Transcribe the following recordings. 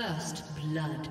First blood.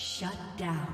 Shut down.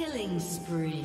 Killing spree.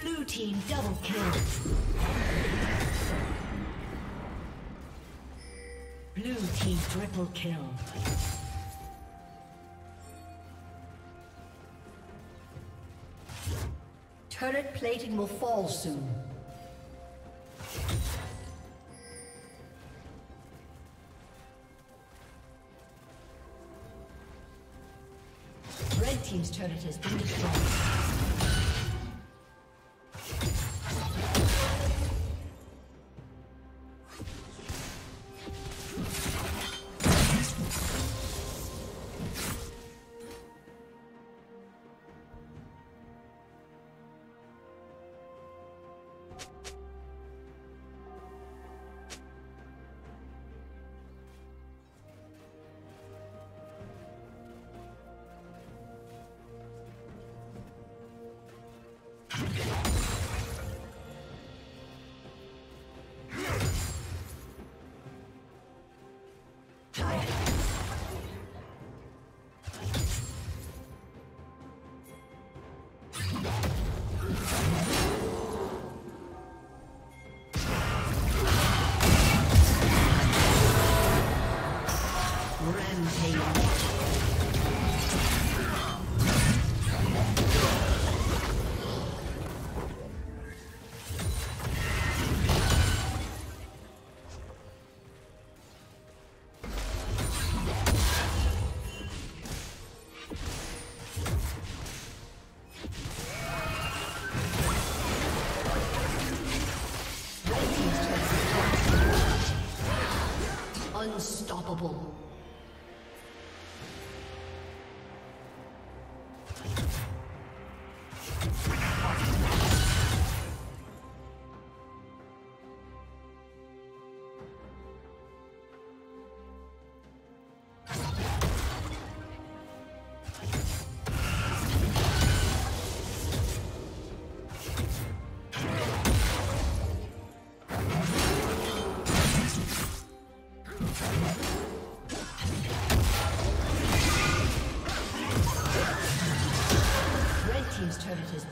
Blue team double kill. Blue team triple kill. Turret plating will fall soon. Red team's turret has been destroyed.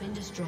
been destroyed.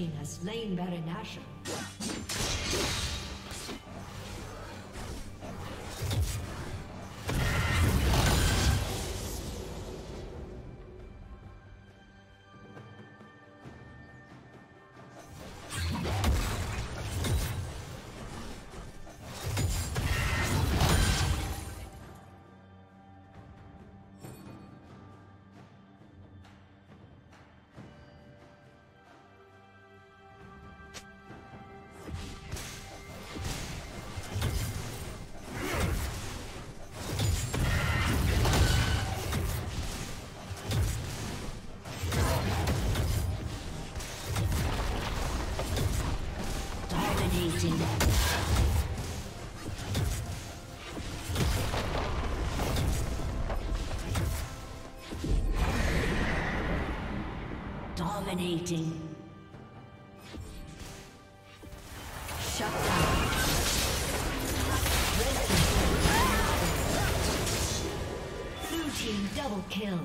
team has slain Baron Nashor. Dominating. Shut down. Blue team double kill.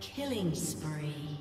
Killing spree.